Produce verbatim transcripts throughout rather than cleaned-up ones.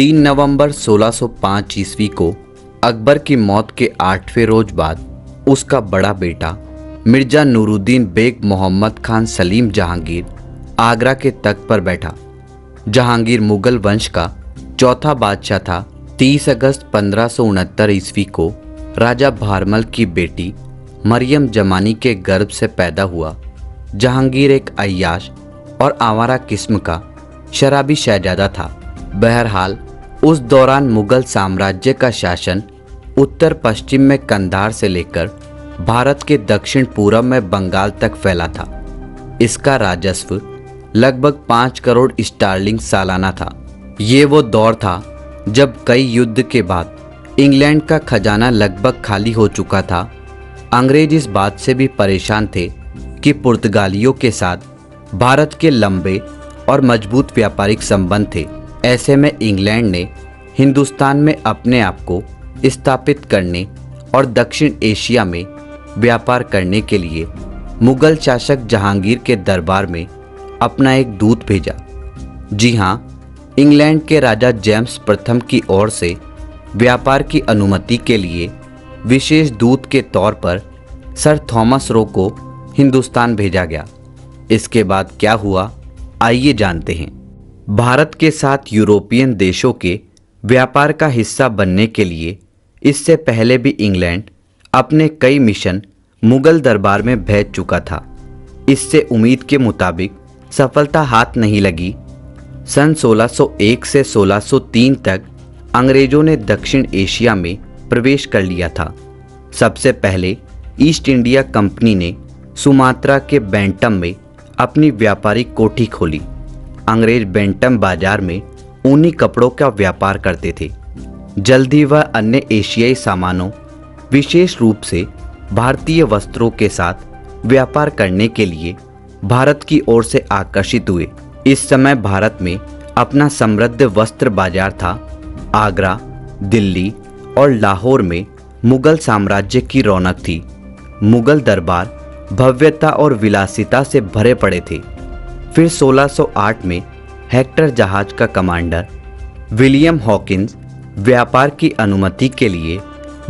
तीन नवंबर सोलह सौ पाँच ईस्वी को अकबर की मौत के आठवें रोज बाद उसका बड़ा बेटा मिर्जा नूरुद्दीन बेग मोहम्मद खान सलीम जहांगीर आगरा के तख्त पर बैठा। जहांगीर मुगल वंश का चौथा बादशाह था। तीस अगस्त पंद्रह सौ उनहत्तर ईस्वी को राजा भारमल की बेटी मरियम जमानी के गर्भ से पैदा हुआ। जहांगीर एक अय्याश और आवारा किस्म का शराबी शहजादा था। बहरहाल उस दौरान मुगल साम्राज्य का शासन उत्तर पश्चिम में कंधार से लेकर भारत के दक्षिण पूर्व में बंगाल तक फैला था। इसका राजस्व लगभग पाँच करोड़ स्टार्लिंग सालाना था। ये वो दौर था जब कई युद्ध के बाद इंग्लैंड का खजाना लगभग खाली हो चुका था। अंग्रेज इस बात से भी परेशान थे कि पुर्तगालियों के साथ भारत के लंबे और मजबूत व्यापारिक संबंध थे। ऐसे में इंग्लैंड ने हिंदुस्तान में अपने आप को स्थापित करने और दक्षिण एशिया में व्यापार करने के लिए मुगल शासक जहांगीर के दरबार में अपना एक दूत भेजा। जी हाँ, इंग्लैंड के राजा जेम्स प्रथम की ओर से व्यापार की अनुमति के लिए विशेष दूत के तौर पर सर थॉमस रो को हिंदुस्तान भेजा गया। इसके बाद क्या हुआ, आइए जानते हैं। भारत के साथ यूरोपियन देशों के व्यापार का हिस्सा बनने के लिए इससे पहले भी इंग्लैंड अपने कई मिशन मुगल दरबार में भेज चुका था। इससे उम्मीद के मुताबिक सफलता हाथ नहीं लगी। सन सोलह सौ एक से सोलह सौ तीन तक अंग्रेजों ने दक्षिण एशिया में प्रवेश कर लिया था। सबसे पहले ईस्ट इंडिया कंपनी ने सुमात्रा के बेंटम में अपनी व्यापारिक कोठी खोली। अंग्रेज बेंटम बाजार में ऊनी कपड़ों का व्यापार करते थे। जल्द ही वह अन्य एशियाई सामानों, विशेष रूप से भारतीय वस्त्रों के साथ व्यापार करने के लिए भारत की ओर से आकर्षित हुए। इस समय भारत में अपना समृद्ध वस्त्र बाजार था। आगरा, दिल्ली और लाहौर में मुगल साम्राज्य की रौनक थी। मुगल दरबार भव्यता और विलासिता से भरे पड़े थे। फिर सोलह सौ आठ में हेक्टर जहाज का कमांडर विलियम हॉकिंस व्यापार की अनुमति के लिए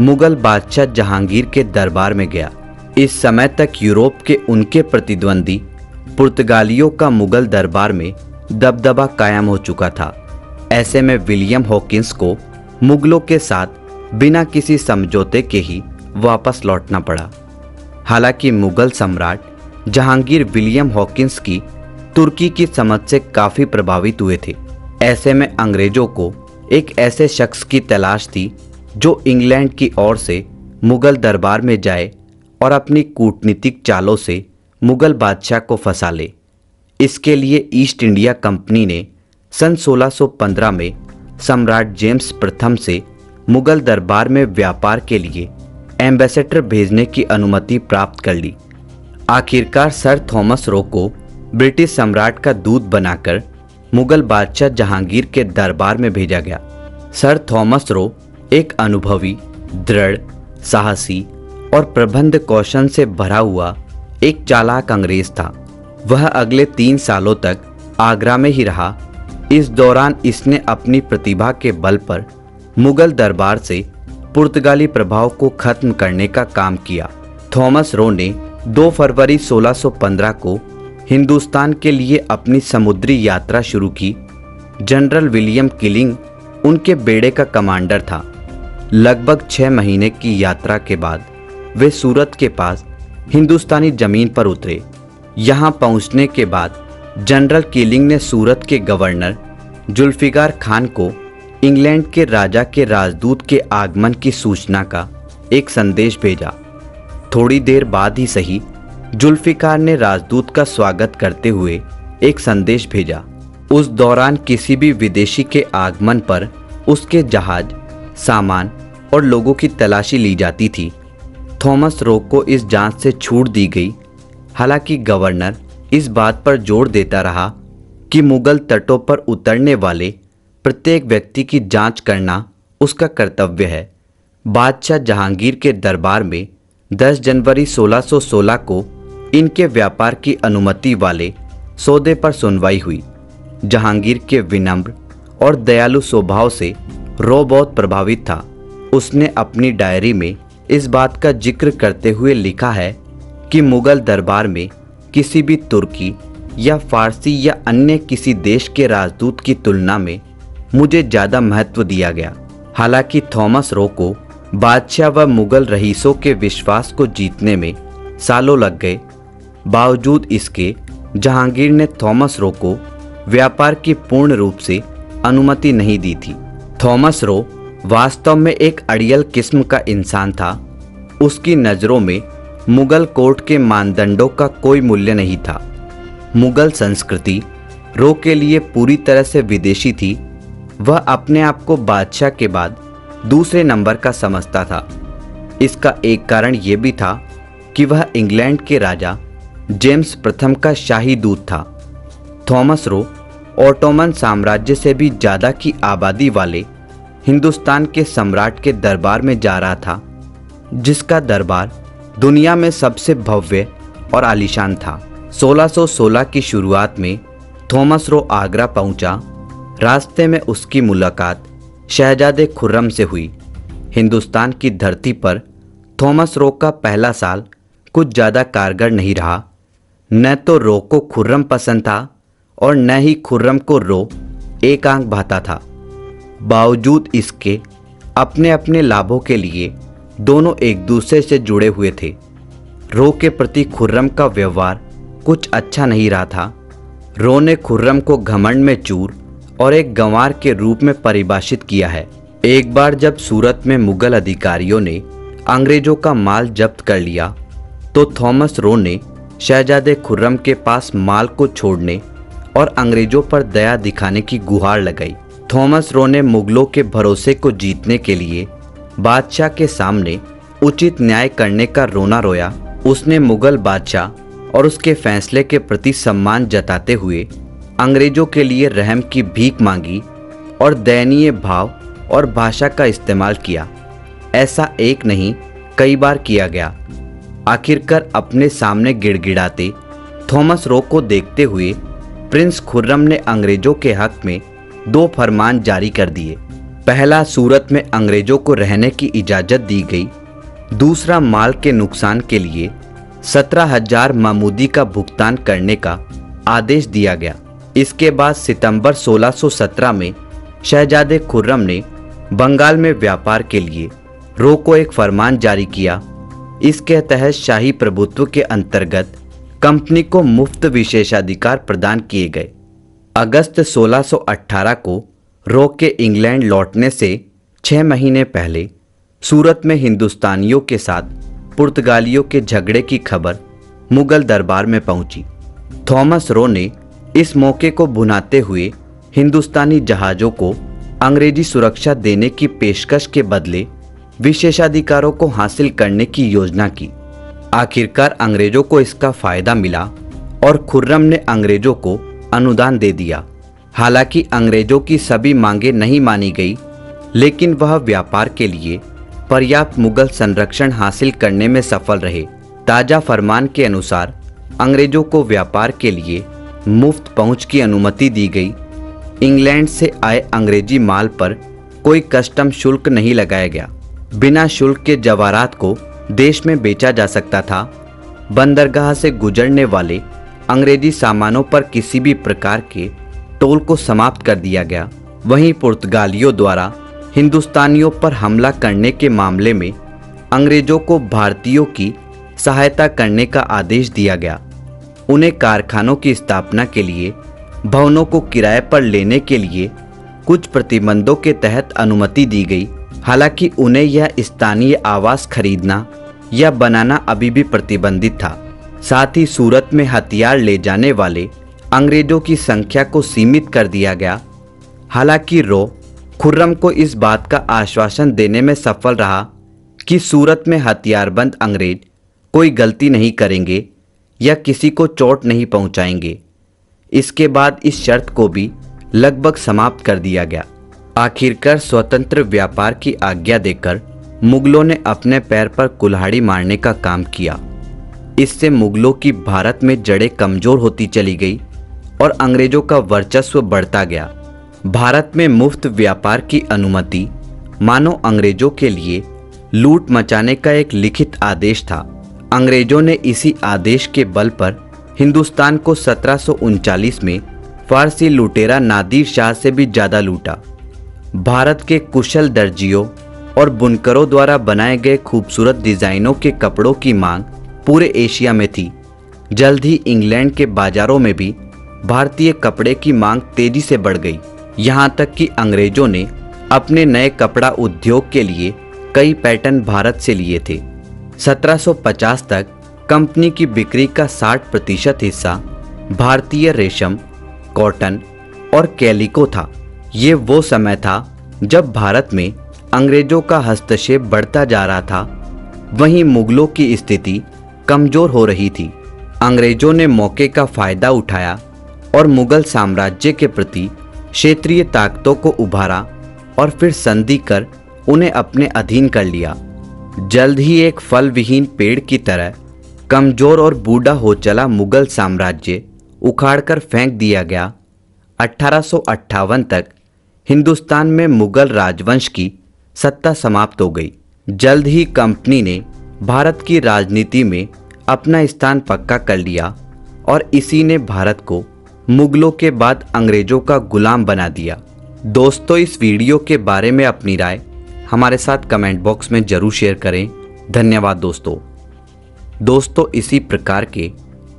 मुगल बादशाह जहांगीर के दरबार में गया। इस समय तक यूरोप के उनके प्रतिद्वंदी पुर्तगालियों का मुगल दरबार में दबदबा कायम हो चुका था। ऐसे में विलियम हॉकिंस को मुगलों के साथ बिना किसी समझौते के ही वापस लौटना पड़ा। हालांकि मुगल सम्राट जहांगीर विलियम हॉकिंस की तुर्की की समझ से काफ़ी प्रभावित हुए थे। ऐसे में अंग्रेज़ों को एक ऐसे शख्स की तलाश थी जो इंग्लैंड की ओर से मुगल दरबार में जाए और अपनी कूटनीतिक चालों से मुगल बादशाह को फंसा ले। इसके लिए ईस्ट इंडिया कंपनी ने सन सोलह सौ पंद्रह में सम्राट जेम्स प्रथम से मुगल दरबार में व्यापार के लिए एम्बेसडर भेजने की अनुमति प्राप्त कर ली। आखिरकार सर थॉमस रो को ब्रिटिश सम्राट का दूत बनाकर मुगल बादशाह जहांगीर के दरबार में भेजा गया। सर थॉमस रो एक अनुभवी, दृढ़, साहसी और प्रबंध कौशल से भरा हुआ एक चालाक अंग्रेज था। वह अगले तीन सालों तक आगरा में ही रहा। इस दौरान इसने अपनी प्रतिभा के बल पर मुगल दरबार से पुर्तगाली प्रभाव को खत्म करने का काम किया। थॉमस रो ने दो फरवरी सोलह सौ पंद्रह को हिंदुस्तान के लिए अपनी समुद्री यात्रा शुरू की। जनरल विलियम किलिंग उनके बेड़े का कमांडर था। लगभग छः महीने की यात्रा के बाद वे सूरत के पास हिंदुस्तानी जमीन पर उतरे। यहाँ पहुँचने के बाद जनरल किलिंग ने सूरत के गवर्नर जुल्फिकार खान को इंग्लैंड के राजा के राजदूत के आगमन की सूचना का एक संदेश भेजा। थोड़ी देर बाद ही सही, जुल्फिकार ने राजदूत का स्वागत करते हुए एक संदेश भेजा। उस दौरान किसी भी विदेशी के आगमन पर उसके जहाज, सामान और लोगों की तलाशी ली जाती थी। थॉमस रो को इस जांच से छूट दी गई। हालांकि गवर्नर इस बात पर जोर देता रहा कि मुगल तटों पर उतरने वाले प्रत्येक व्यक्ति की जांच करना उसका कर्तव्य है। बादशाह जहांगीर के दरबार में दस जनवरी सोलह सौ सोलह को इनके व्यापार की अनुमति वाले सौदे पर सुनवाई हुई। जहांगीर के विनम्र और दयालु स्वभाव से रो बहुत प्रभावित था। उसने अपनी डायरी में इस बात का जिक्र करते हुए लिखा है कि मुग़ल दरबार में किसी भी तुर्की या फारसी या अन्य किसी देश के राजदूत की तुलना में मुझे ज़्यादा महत्व दिया गया। हालांकि थॉमस रो को बादशाह व मुग़ल रईसों के विश्वास को जीतने में सालों लग गए, बावजूद इसके जहांगीर ने थॉमस रो को व्यापार की पूर्ण रूप से अनुमति नहीं दी थी। थॉमस रो वास्तव में एक अड़ियल किस्म का इंसान था। उसकी नज़रों में मुग़ल कोर्ट के मानदंडों का कोई मूल्य नहीं था। मुग़ल संस्कृति रो के लिए पूरी तरह से विदेशी थी। वह अपने आप को बादशाह के बाद दूसरे नंबर का समझता था। इसका एक कारण ये भी था कि वह इंग्लैंड के राजा जेम्स प्रथम का शाही दूत था। थॉमस रो ओटोमन साम्राज्य से भी ज़्यादा की आबादी वाले हिंदुस्तान के सम्राट के दरबार में जा रहा था, जिसका दरबार दुनिया में सबसे भव्य और आलीशान था। सोलह सौ सोलह की शुरुआत में थॉमस रो आगरा पहुंचा। रास्ते में उसकी मुलाकात शहजादे खुर्रम से हुई। हिंदुस्तान की धरती पर थॉमस रो का पहला साल कुछ ज़्यादा कारगर नहीं रहा। न तो रो को खुर्रम पसंद था और न ही खुर्रम को रो एक आंख भाता था। बावजूद इसके अपने अपने लाभों के लिए दोनों एक दूसरे से जुड़े हुए थे। रो के प्रति खुर्रम का व्यवहार कुछ अच्छा नहीं रहा था। रो ने खुर्रम को घमंड में चूर और एक गंवार के रूप में परिभाषित किया है। एक बार जब सूरत में मुग़ल अधिकारियों ने अंग्रेज़ों का माल जब्त कर लिया तो थॉमस रो ने शहजादे खुर्रम के पास माल को छोड़ने और अंग्रेज़ों पर दया दिखाने की गुहार लगाई। थॉमस रो ने मुग़लों के भरोसे को जीतने के लिए बादशाह के सामने उचित न्याय करने का रोना रोया। उसने मुग़ल बादशाह और उसके फैसले के प्रति सम्मान जताते हुए अंग्रेज़ों के लिए रहम की भीख मांगी और दयनीय भाव और भाषा का इस्तेमाल किया। ऐसा एक नहीं कई बार किया गया। आखिरकार अपने सामने गिड़गिड़ाते थॉमस रो को देखते हुए प्रिंस खुर्रम ने अंग्रेज़ों के हक़ में दो फरमान जारी कर दिए। पहला, सूरत में अंग्रेज़ों को रहने की इजाज़त दी गई। दूसरा, माल के नुकसान के लिए सत्रह हजार मामूदी का भुगतान करने का आदेश दिया गया। इसके बाद सितंबर सोलह सौ सत्रह में शहजादे खुर्रम ने बंगाल में व्यापार के लिए रो को एक फरमान जारी किया। इसके तहत शाही प्रभुत्व के अंतर्गत कंपनी को मुफ्त विशेषाधिकार प्रदान किए गए। अगस्त सोलह सौ अठारह को रो के इंग्लैंड लौटने से छः महीने पहले सूरत में हिंदुस्तानियों के साथ पुर्तगालियों के झगड़े की खबर मुग़ल दरबार में पहुंची। थॉमस रो ने इस मौके को भुनाते हुए हिंदुस्तानी जहाज़ों को अंग्रेजी सुरक्षा देने की पेशकश के बदले विशेषाधिकारों को हासिल करने की योजना की। आखिरकार अंग्रेज़ों को इसका फ़ायदा मिला और खुर्रम ने अंग्रेज़ों को अनुदान दे दिया। हालांकि अंग्रेज़ों की सभी मांगें नहीं मानी गई, लेकिन वह व्यापार के लिए पर्याप्त मुग़ल संरक्षण हासिल करने में सफल रहे। ताज़ा फरमान के अनुसार अंग्रेज़ों को व्यापार के लिए मुफ्त पहुंच की अनुमति दी गई। इंग्लैंड से आए अंग्रेजी माल पर कोई कस्टम शुल्क नहीं लगाया गया। बिना शुल्क के जवाहरात को देश में बेचा जा सकता था। बंदरगाह से गुजरने वाले अंग्रेजी सामानों पर किसी भी प्रकार के टोल को समाप्त कर दिया गया। वहीं पुर्तगालियों द्वारा हिंदुस्तानियों पर हमला करने के मामले में अंग्रेज़ों को भारतीयों की सहायता करने का आदेश दिया गया। उन्हें कारखानों की स्थापना के लिए भवनों को किराए पर लेने के लिए कुछ प्रतिबंधों के तहत अनुमति दी गई। हालांकि उन्हें यह स्थानीय आवास खरीदना या बनाना अभी भी प्रतिबंधित था। साथ ही सूरत में हथियार ले जाने वाले अंग्रेज़ों की संख्या को सीमित कर दिया गया। हालांकि रो खुर्रम को इस बात का आश्वासन देने में सफल रहा कि सूरत में हथियारबंद अंग्रेज़ कोई गलती नहीं करेंगे या किसी को चोट नहीं पहुंचाएंगे। इसके बाद इस शर्त को भी लगभग समाप्त कर दिया गया। आखिरकार स्वतंत्र व्यापार की आज्ञा देकर मुग़लों ने अपने पैर पर कुल्हाड़ी मारने का काम किया। इससे मुग़लों की भारत में जड़ें कमज़ोर होती चली गई और अंग्रेज़ों का वर्चस्व बढ़ता गया। भारत में मुफ्त व्यापार की अनुमति मानो अंग्रेजों के लिए लूट मचाने का एक लिखित आदेश था। अंग्रेजों ने इसी आदेश के बल पर हिंदुस्तान को सत्रह सौ उनचालीस में फारसी लुटेरा नादिर शाह से भी ज़्यादा लूटा। भारत के कुशल दर्जियों और बुनकरों द्वारा बनाए गए खूबसूरत डिज़ाइनों के कपड़ों की मांग पूरे एशिया में थी। जल्द ही इंग्लैंड के बाज़ारों में भी भारतीय कपड़े की मांग तेज़ी से बढ़ गई। यहाँ तक कि अंग्रेज़ों ने अपने नए कपड़ा उद्योग के लिए कई पैटर्न भारत से लिए थे। सत्रह सौ पचास तक कंपनी की बिक्री का साठ प्रतिशत हिस्सा भारतीय रेशम, कॉटन और कैलिको था। ये वो समय था जब भारत में अंग्रेजों का हस्तक्षेप बढ़ता जा रहा था, वहीं मुगलों की स्थिति कमज़ोर हो रही थी। अंग्रेजों ने मौके का फ़ायदा उठाया और मुग़ल साम्राज्य के प्रति क्षेत्रीय ताकतों को उभारा और फिर संधि कर उन्हें अपने अधीन कर लिया। जल्द ही एक फल विहीन पेड़ की तरह कमज़ोर और बूढ़ा हो चला मुग़ल साम्राज्य उखाड़कर फेंक दिया गया। अठारह सौ अट्ठावन तक हिंदुस्तान में मुग़ल राजवंश की सत्ता समाप्त हो गई। जल्द ही कंपनी ने भारत की राजनीति में अपना स्थान पक्का कर लिया और इसी ने भारत को मुग़लों के बाद अंग्रेज़ों का गुलाम बना दिया। दोस्तों, इस वीडियो के बारे में अपनी राय हमारे साथ कमेंट बॉक्स में ज़रूर शेयर करें। धन्यवाद दोस्तों। दोस्तों, इसी प्रकार के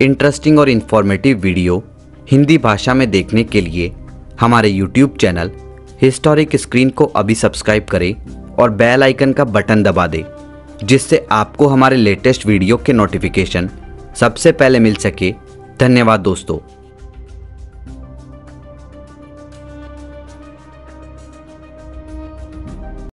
इंटरेस्टिंग और इन्फॉर्मेटिव वीडियो हिंदी भाषा में देखने के लिए हमारे यूट्यूब चैनल हिस्टोरिक स्क्रीन को अभी सब्सक्राइब करें और बेल आइकन का बटन दबा दें, जिससे आपको हमारे लेटेस्ट वीडियो के नोटिफिकेशन सबसे पहले मिल सके। धन्यवाद दोस्तों।